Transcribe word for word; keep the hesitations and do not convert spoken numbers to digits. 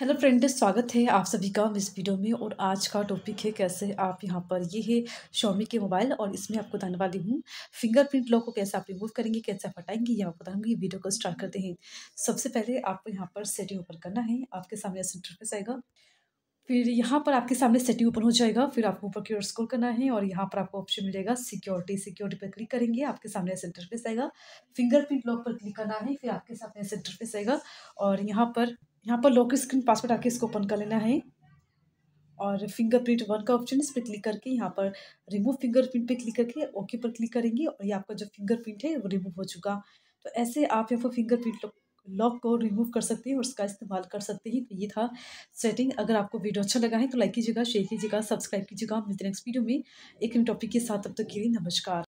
Hello friends, स्वागत है आप सभी का इस वीडियो में। और आज का टॉपिक है कैसे आप यहाँ पर ये है शॉमी के मोबाइल, और इसमें आपको बताने वाली हूँ फिंगरप्रिंट लॉक को कैसे आप रिमूव करेंगे, कैसे आप हटाएंगे, ये आपको बताऊँगी। वीडियो को स्टार्ट करते हैं। सबसे पहले आपको यहाँ पर सेटिंग ओपन करना है। आपके सामने ऐसा इंटरफेस आएगा, फिर यहाँ पर आपके सामने सेटिंग ओपन हो जाएगा। फिर आपको ऊपर की ओर स्क्रॉल करना है और यहाँ पर आपको ऑप्शन मिलेगा सिक्योरिटी। सिक्योरिटी पर क्लिक करेंगे, आपके सामने ऐसा इंटरफेस आएगा। फिंगरप्रिंट लॉक पर क्लिक करना है, फिर आपके सामने ऐसा इंटरफेस आएगा। और यहाँ पर यहाँ पर लॉक स्क्रीन पासवर्ड आके इसको ओपन कर लेना है। और फिंगरप्रिंट वन का ऑप्शन, इस पर क्लिक करके यहाँ पर रिमूव फिंगरप्रिंट पे क्लिक करके ओके पर क्लिक करेंगे और ये आपका जो फिंगरप्रिंट है वो रिमूव हो चुका। तो ऐसे आप यहाँ पर फिंगरप्रिंट लॉक को रिमूव कर सकते हैं और इसका इस्तेमाल कर सकते हैं। तो ये था सेटिंग। अगर आपको वीडियो अच्छा लगा है तो लाइक कीजिएगा, शेयर कीजिएगा, सब्सक्राइब कीजिएगा। मिलते हैं नेक्स्ट वीडियो में एक नए टॉपिक के साथ। तब तक के लिए नमस्कार।